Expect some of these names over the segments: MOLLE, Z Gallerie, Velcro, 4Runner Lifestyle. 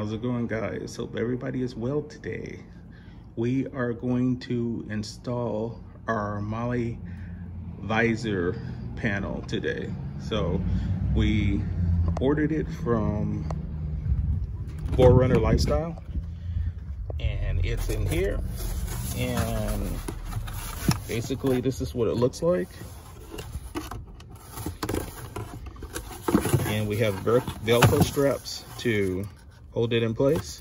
How's it going, guys? Hope everybody is well today. We are going to install our MOLLE visor panel today. So we ordered it from 4Runner Lifestyle, and it's in here. And basically this is what it looks like. And we have Velcro straps to hold it in place.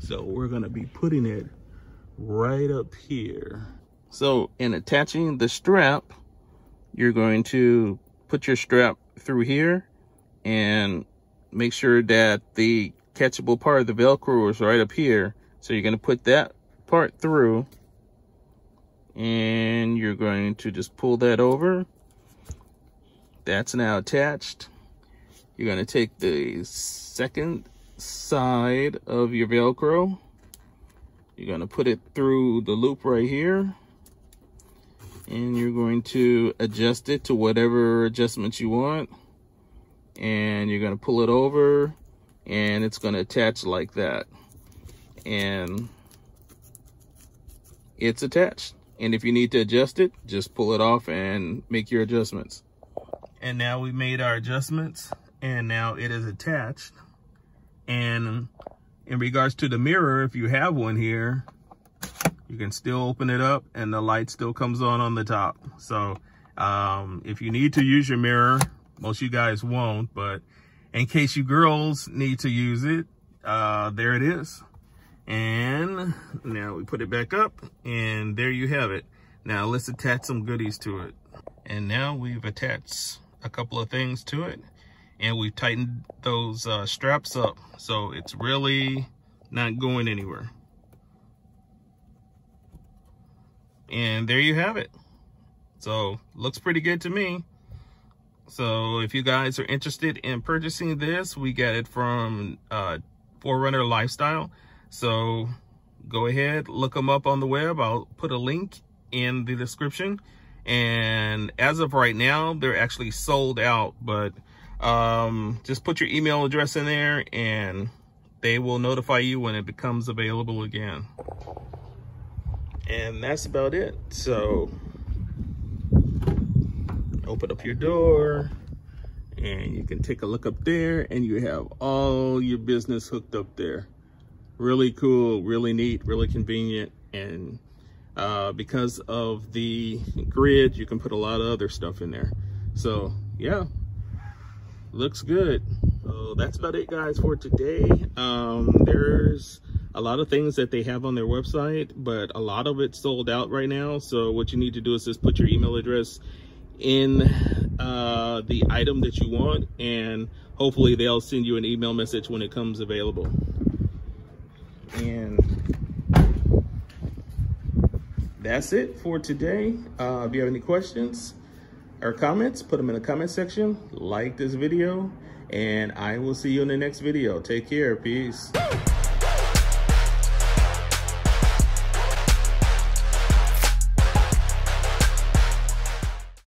So we're gonna be putting it right up here. So in attaching the strap, you're going to put your strap through here and make sure that the catchable part of the Velcro is right up here. So you're gonna put that part through, and you're going to just pull that over. That's now attached. You're going to take the second side of your Velcro. You're going to put it through the loop right here, and you're going to adjust it to whatever adjustments you want. And you're going to pull it over, and it's going to attach like that. And it's attached. And if you need to adjust it, just pull it off and make your adjustments. And now we made our adjustments, and now it is attached. And in regards to the mirror, if you have one here, you can still open it up and the light still comes on the top. So if you need to use your mirror, most of you guys won't, but in case you girls need to use it, there it is. And now we put it back up, and there you have it. Now let's attach some goodies to it. And now we've attached a couple of things to it, and we've tightened those straps up, so it's really not going anywhere. And there you have it. So looks pretty good to me. So if you guys are interested in purchasing this, we got it from 4Runner Lifestyle. So go ahead, look them up on the web. I'll put a link in the description. And as of right now, they're actually sold out, but just put your email address in there and they will notify you when it becomes available again. And that's about it. So open up your door, and you can take a look up there, and you have all your business hooked up there. Really cool, really neat, really convenient. And because of the grid, you can put a lot of other stuff in there. So yeah, looks good. So that's about it, guys, for today. There's a lot of things that they have on their website, but a lot of it's sold out right now. So what you need to do is just put your email address in the item that you want, and hopefully they'll send you an email message when it comes available. And that's it for today. If you have any questions or comments, put them in the comment section. Like this video, and I will see you in the next video. Take care. Peace.